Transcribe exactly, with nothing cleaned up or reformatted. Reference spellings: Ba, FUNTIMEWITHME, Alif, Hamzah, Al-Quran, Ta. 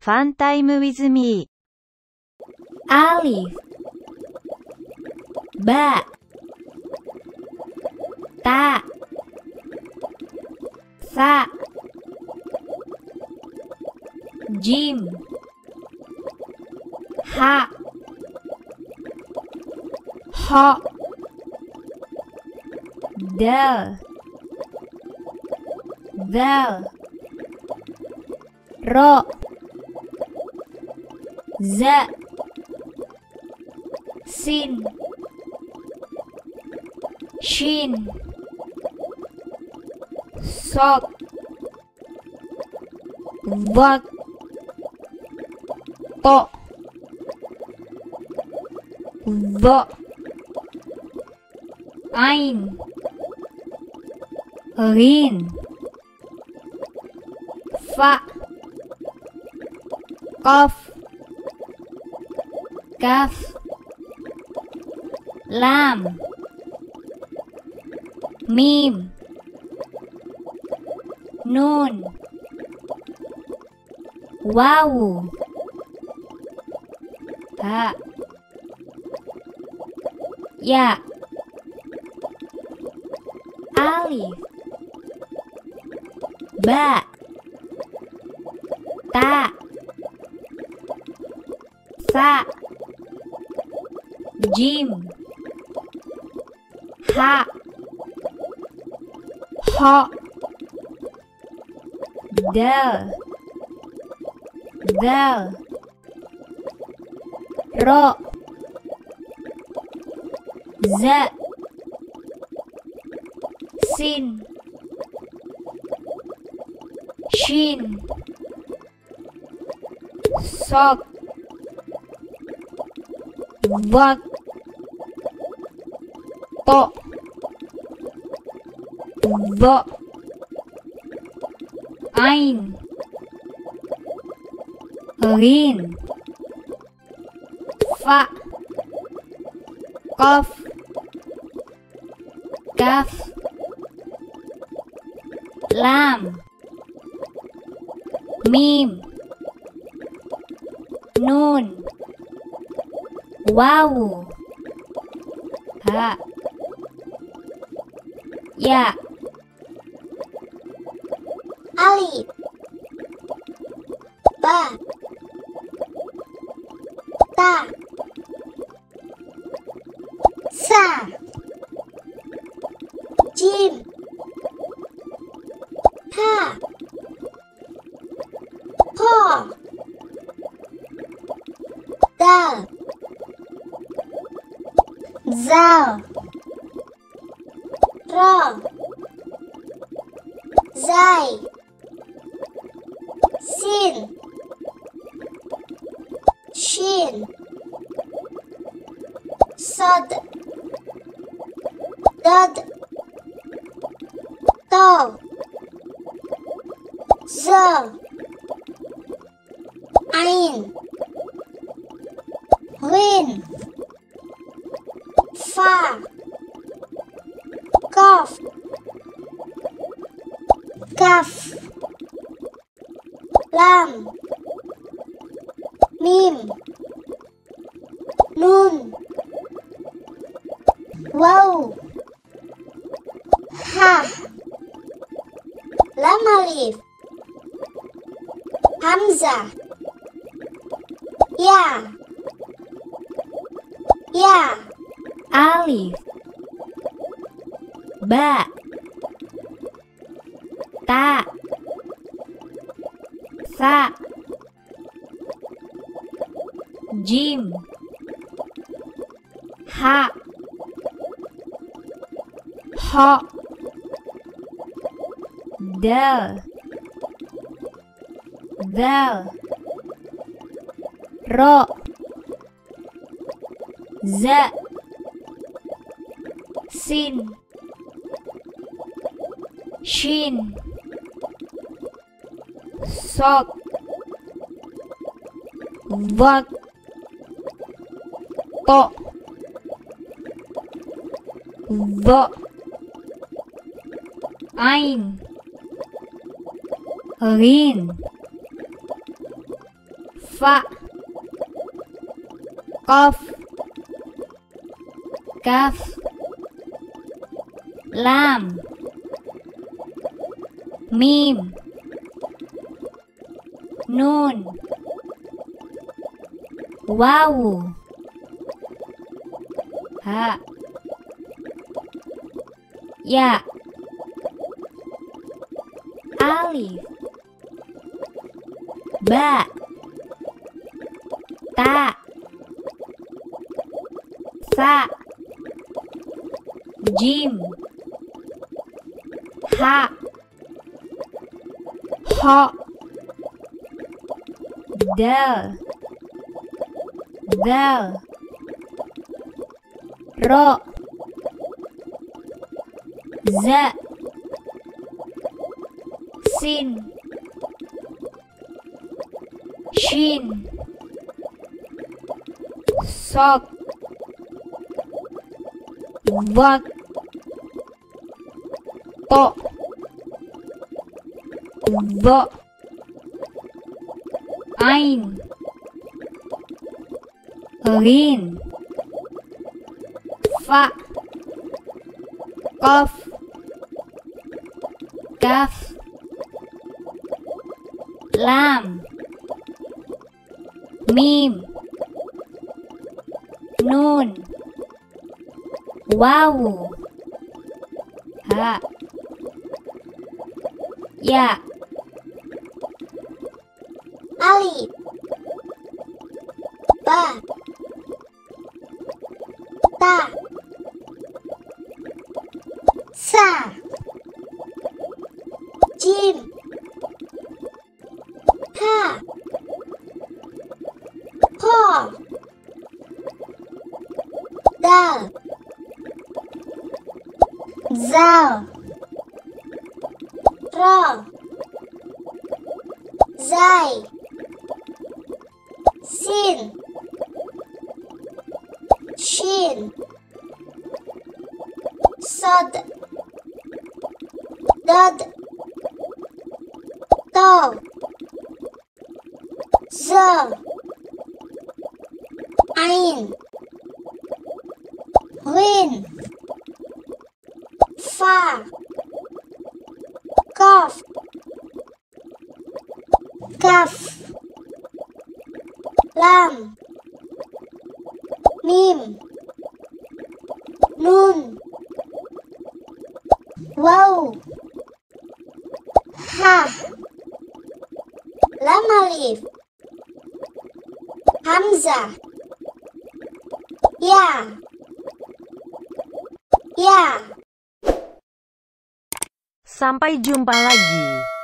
Fun time with me. Alif, Ba, Ta, Sa, Jim, Ha, Ho, Del, Del, Ro, Za, Sin, Shin, Sot, Vot, To, Vo, Ain, Rin, Fa, Kof, Kaf, Lam, Mim, Nun, Wawu, Ha, Ya. Alif, Ba, Ta, Sa, Jim, Ha, Ho, Del, Del, Ro, Za, Sin, Shin, Sok, Vot, To, Vo, Ain, Rin, Fa, Kof, Kaf, Lam, Mim, Nun, Wawu, Ha, Ya. Alif, Ba, Ta, Sa, Jim, Ha, Ho, Dal, Zal, Ro, Zai, Sin, Shin, Sod, Dod, To, Zo, Ain, Rin, Fa, Kof, Kaf, Lam, Mim, Nun, Waw, Ha, Lam alif, Hamzah, Ya, Ya. Alif, Ba, Ta, Sa, Jim, Ha, Ho, Del, Del, Ro, Za, Sin, Shin, Sok, Vot, To, Vo, Ain, Rin, Fa, Kof, Kaf, Lam, Mim, Nun, Wawu, Ha, Ya, Alif, Ba, Ta, Sa, Jim, Ha, Ho, Del, Del, Ro, Za, Sin, Shin, Sob, Vot, To, Vo, Ain, Rin, Fa, Kof, Kaf, Lam, Mim, Nun, Wawu, Ha, Ya, Alif, Ba, Ta, Sa, Jim, Ha, Ho, Dal, Zal, Ro, Zai, Sin, Shin, Sod, Dod, To, Zo, Ain, Rin, Fa, Kof, Kaf, Lam, Mim, Nun, Waw, Ha, Lam Alif, Hamzah, Ya, Ya. Sampai jumpa lagi.